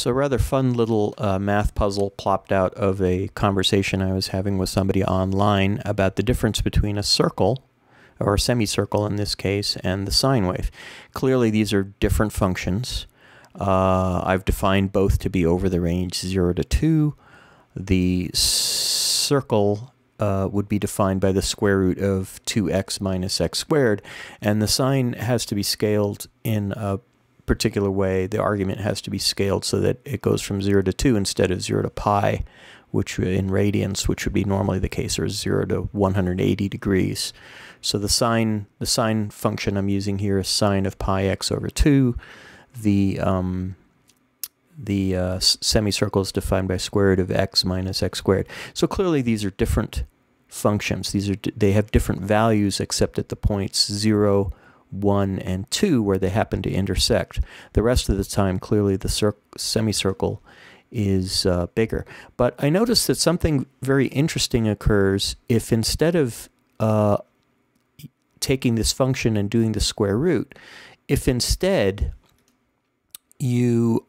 So a rather fun little math puzzle plopped out of a conversation I was having with somebody online about the difference between a circle, or a semicircle in this case, and the sine wave. Clearly these are different functions. I've defined both to be over the range 0 to 2. The circle would be defined by the square root of 2x minus x squared, and the sine has to be scaled in a particular way. The argument has to be scaled so that it goes from 0 to 2 instead of 0 to pi, which in radians, which would be normally the case, or 0 to 180 degrees. So the sine function I'm using here is sine of pi x over 2. The semicircle is defined by square root of x minus x squared. So clearly these are different functions. They have different values except at the points 0, 1, and 2 where they happen to intersect. The rest of the time, clearly the semicircle is bigger. But I noticed that something very interesting occurs if, instead of taking this function and doing the square root, if instead you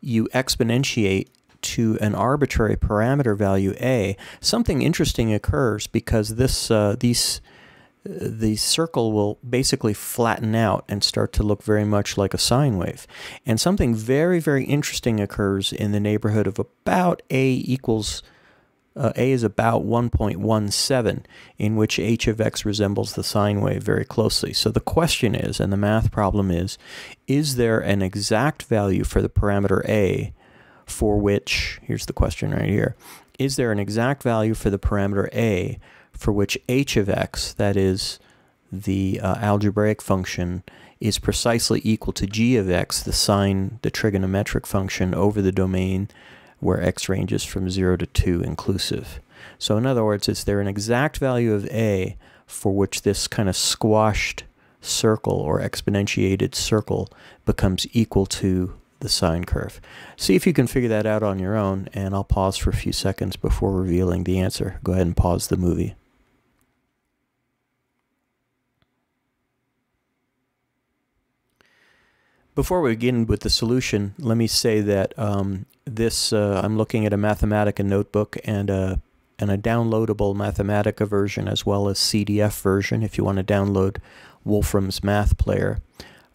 you exponentiate to an arbitrary parameter value a, something interesting occurs, because this the circle will basically flatten out and start to look very much like a sine wave. And something very, very interesting occurs in the neighborhood of about a is about 1.17, in which h of x resembles the sine wave very closely. So the question is, and the math problem is there an exact value for the parameter a for which, here's the question right here, is there an exact value for the parameter a for which h of x, that is the algebraic function, is precisely equal to g of x, the trigonometric function, over the domain where x ranges from 0 to 2 inclusive. So in other words, is there an exact value of a for which this kind of squashed circle or exponentiated circle becomes equal to the sine curve? See if you can figure that out on your own, and I'll pause for a few seconds before revealing the answer. Go ahead and pause the movie. Before we begin with the solution, let me say that I'm looking at a Mathematica notebook and a downloadable Mathematica version, as well as CDF version. If you want to download Wolfram's Math Player,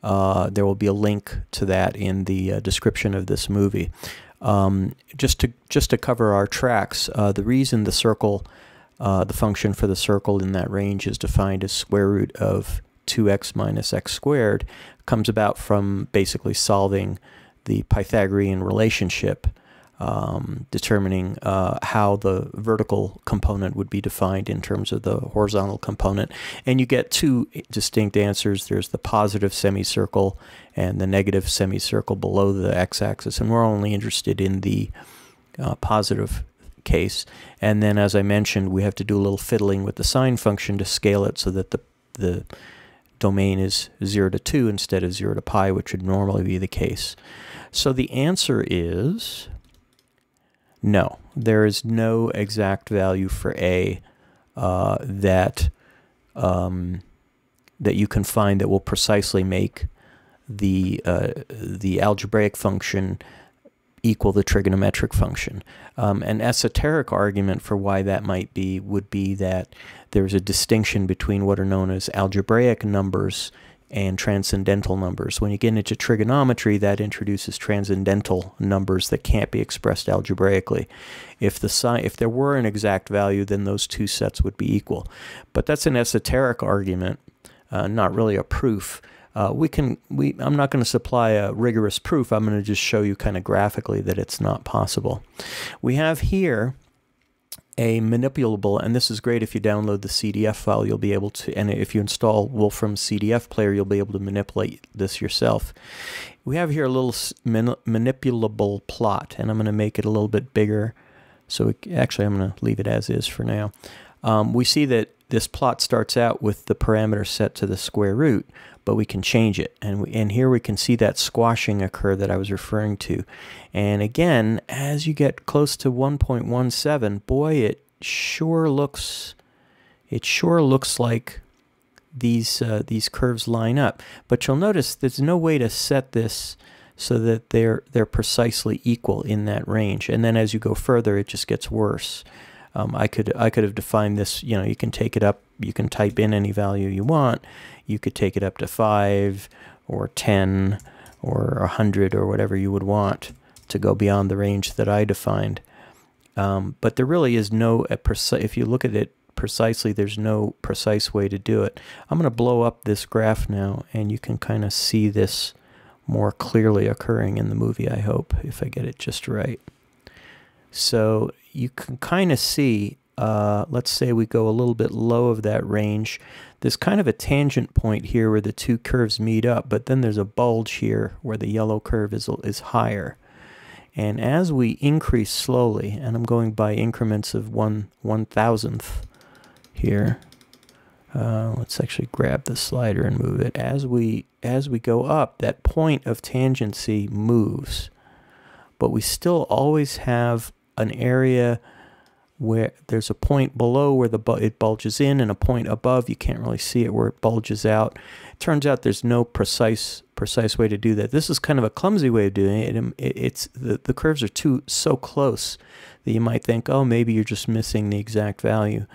there will be a link to that in the description of this movie. Just to cover our tracks, the reason the circle, the function for the circle in that range is defined as square root of 2x minus x squared, comes about from basically solving the Pythagorean relationship, determining how the vertical component would be defined in terms of the horizontal component. And you get two distinct answers. There's the positive semicircle and the negative semicircle below the x-axis, and we're only interested in the positive case. And then, as I mentioned, we have to do a little fiddling with the sine function to scale it so that the domain is 0 to 2 instead of 0 to pi, which would normally be the case. So the answer is no. There is no exact value for a that you can find that will precisely make the algebraic function equal the trigonometric function. An esoteric argument for why that might be would be that there's a distinction between what are known as algebraic numbers and transcendental numbers. When you get into trigonometry, that introduces transcendental numbers that can't be expressed algebraically. If there were an exact value, then those two sets would be equal. But that's an esoteric argument, not really a proof. I'm not going to supply a rigorous proof. I'm going to just show you kind of graphically that it's not possible. We have here a manipulable, and this is great if you download the CDF file, you'll be able to, and if you install Wolfram's CDF player, you'll be able to manipulate this yourself. We have here a little manipulable plot, and I'm going to make it a little bit bigger. So actually, I'm going to leave it as is for now. We see that this plot starts out with the parameter set to the square root, but we can change it. And here we can see that squashing occur that I was referring to. And again, as you get close to 1.17, boy, it sure looks like these curves line up. But you'll notice there's no way to set this so that they're precisely equal in that range. And then as you go further, it just gets worse. I could have defined this, you know, you can take it up, you can type in any value you want, you could take it up to 5 or 10 or 100 or whatever you would want to go beyond the range that I defined. But there really is no, if you look at it precisely, there's no precise way to do it. I'm going to blow up this graph now, and you can kind of see this more clearly occurring in the movie, I hope, if I get it just right. So you can kind of see, let's say we go a little bit low of that range. There's kind of a tangent point here where the two curves meet up, but then there's a bulge here where the yellow curve is higher. And as we increase slowly, and I'm going by increments of 1/1000th here. Let's actually grab the slider and move it. As we go up, that point of tangency moves. But we still always have an area where there's a point below where it bulges in, and a point above, you can't really see it, where it bulges out. It turns out there's no precise way to do that. This is kind of a clumsy way of doing it. The curves are so close that you might think, oh, maybe you're just missing the exact value.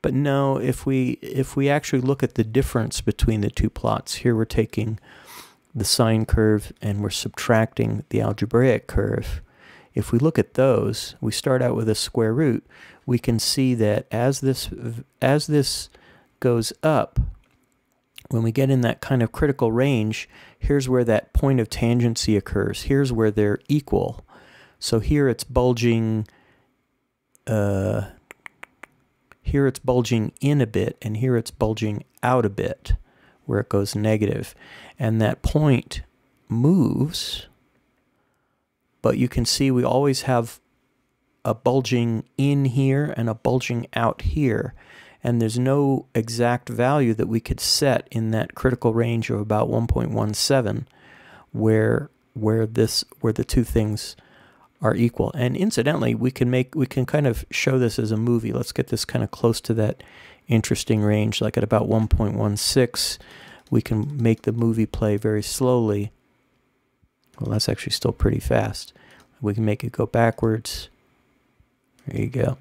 But no, if we actually look at the difference between the two plots, here we're taking the sine curve and we're subtracting the algebraic curve. If we look at those, we start out with a square root. We can see that as this goes up, when we get in that kind of critical range, here's where that point of tangency occurs. Here's where they're equal. So here it's bulging. Here it's bulging in a bit, and here it's bulging out a bit, where it goes negative, and that point moves. But you can see we always have a bulging in here and a bulging out here. And there's no exact value that we could set in that critical range of about 1.17 where the two things are equal. And incidentally, we can kind of show this as a movie. Let's get this kind of close to that interesting range, like at about 1.16. We can make the movie play very slowly. Well, that's actually still pretty fast. We can make it go backwards. There you go.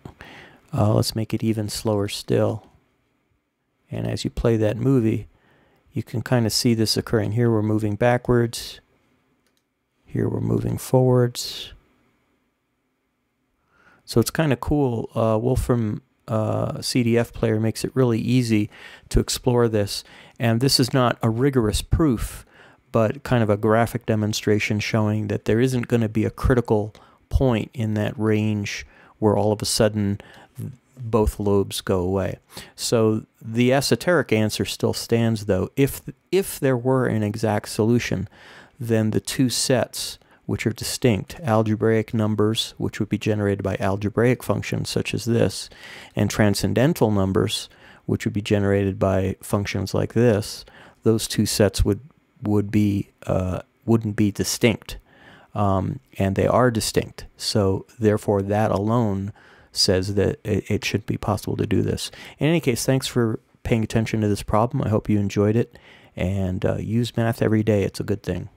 Let's make it even slower still. And as you play that movie, you can kind of see this occurring. Here we're moving backwards. Here we're moving forwards. So it's kind of cool. Wolfram CDF Player makes it really easy to explore this. And this is not a rigorous proof, but kind of a graphic demonstration showing that there isn't going to be a critical point in that range where all of a sudden both lobes go away. So the esoteric answer still stands, though. If there were an exact solution, then the two sets, which are distinct, algebraic numbers, which would be generated by algebraic functions such as this, and transcendental numbers, which would be generated by functions like this, those two sets wouldn't be distinct, and they are distinct. So therefore, that alone says that it should be possible to do this. In any case, thanks for paying attention to this problem. I hope you enjoyed it, and use math every day. It's a good thing.